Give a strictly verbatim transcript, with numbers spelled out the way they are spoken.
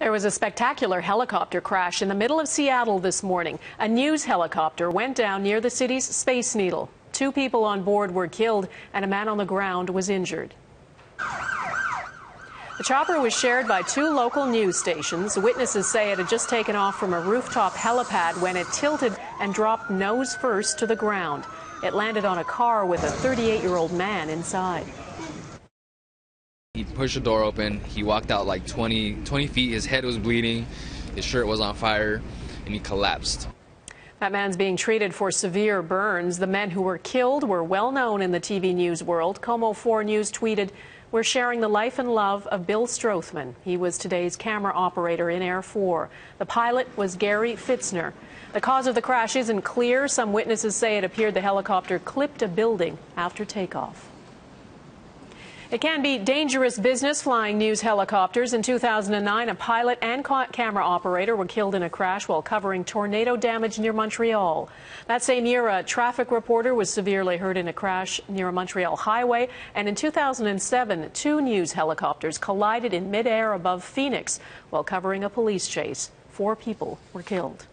There was a spectacular helicopter crash in the middle of Seattle this morning. A news helicopter went down near the city's Space Needle. Two people on board were killed and a man on the ground was injured. The chopper was shared by two local news stations. Witnesses say it had just taken off from a rooftop helipad when it tilted and dropped nose first to the ground. It landed on a car with a thirty-eight-year-old man inside. He pushed the door open. He walked out like twenty, twenty feet. His head was bleeding. His shirt was on fire, and he collapsed. That man's being treated for severe burns. The men who were killed were well known in the T V news world. Como four News tweeted, "We're sharing the life and love of Bill Strothman. He was today's camera operator in Air four. The pilot was Gary Fitzner. The cause of the crash isn't clear. Some witnesses say it appeared the helicopter clipped a building after takeoff." It can be dangerous business flying news helicopters. In two thousand nine, a pilot and camera operator were killed in a crash while covering tornado damage near Montreal. That same year, a traffic reporter was severely hurt in a crash near a Montreal highway. And in two thousand seven, two news helicopters collided in midair above Phoenix while covering a police chase. Four people were killed.